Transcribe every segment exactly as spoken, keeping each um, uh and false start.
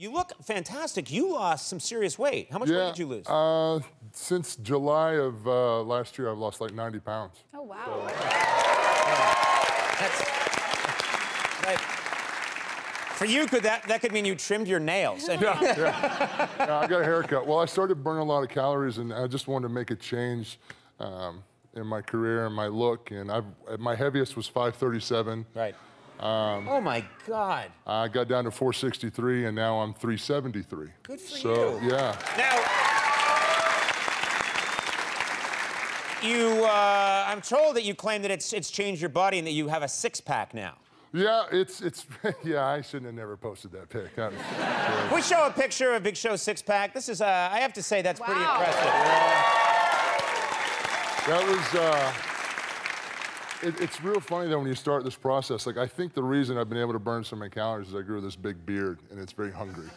You look fantastic. You lost some serious weight. How much yeah, weight did you lose? Uh, since July of uh, last year, I've lost like ninety pounds. Oh, wow. So, uh, that's, like, for you, could that, that could mean you trimmed your nails. Yeah, yeah. yeah, I got a haircut. Well, I started burning a lot of calories, and I just wanted to make a change um, in my career and my look. And I've, my heaviest was five thirty-seven. Right. Um, oh, my God. I got down to four sixty-three, and now I'm three seventy-three. Good for so, you. So, yeah. Now, you, uh, I'm told that you claim that it's, it's changed your body and that you have a six-pack now. Yeah, it's, it's, yeah, I shouldn't have never posted that pic. That was, yeah. We show a picture of Big Show six-pack. This is, uh, I have to say, that's wow. pretty impressive. Yeah. That was, uh... It, it's real funny, though, when you start this process. Like, I think the reason I've been able to burn so many calories is I grew this big beard, and it's very hungry.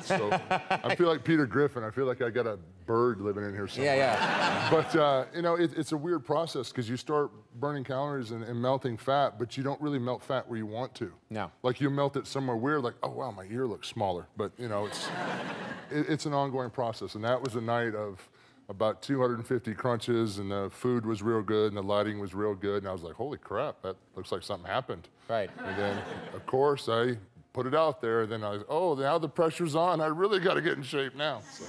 So I feel like Peter Griffin. I feel like I got a bird living in here somewhere. Yeah, yeah. But, uh, you know, it, it's a weird process because you start burning calories and, and melting fat, but you don't really melt fat where you want to. No. Like, you melt it somewhere weird, like, oh, wow, my ear looks smaller. But, you know, it's, it, it's an ongoing process, and that was a night of about two hundred fifty crunches, and the food was real good, and the lighting was real good, and I was like, holy crap, that looks like something happened. Right. And then, of course, I put it out there, and then I was, oh, now the pressure's on, I really gotta get in shape now, so.